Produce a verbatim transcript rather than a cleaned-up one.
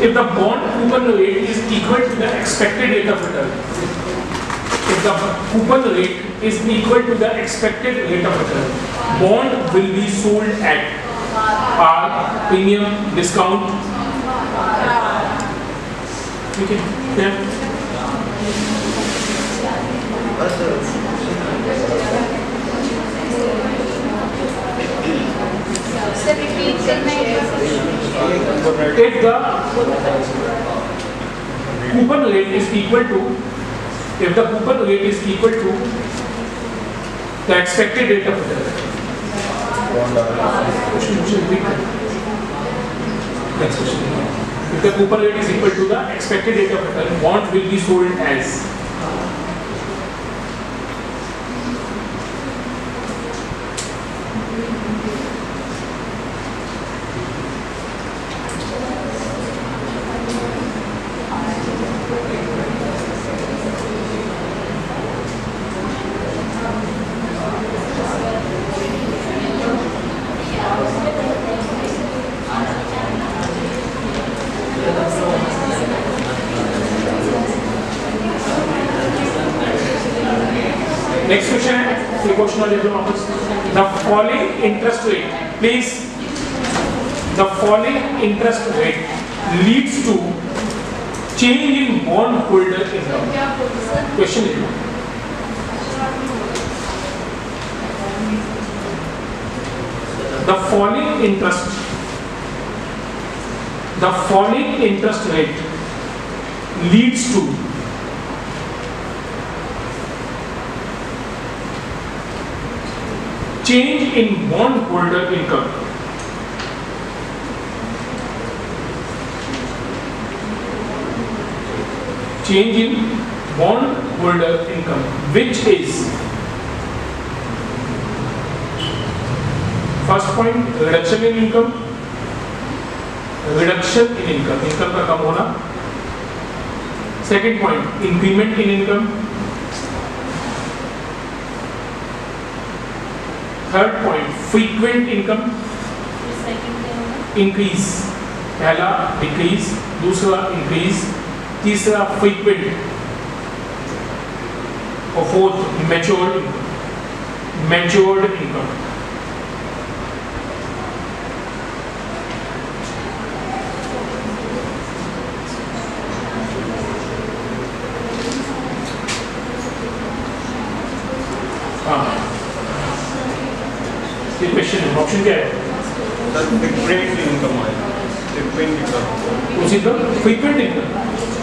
if the bond coupon rate is equal to the expected rate of return. If the coupon rate is equal to the expected rate of return, bond will be sold at par, premium, discount. Okay. Yeah. If the coupon rate is equal to If the coupon rate is equal to the expected rate of return, next question. If the coupon rate is equal to the expected rate of return, bond will be sold as. Next question, the question on the office. The falling interest rate, please. The falling interest rate leads to change in bond holder income. Question is. The falling interest, the falling interest rate leads to change in bond holder income. Change in bond holder income, which is first point reduction in income, reduction in income, income का कम होना. Second point increment in income. Third point frequent income increase, पहला decrease, दूसरा increase, तीसरा frequent और fourth matured matured income. Question option क्या है sir? Frequent income है, frequent income, उसी का फ्रीक्वेंट इनकम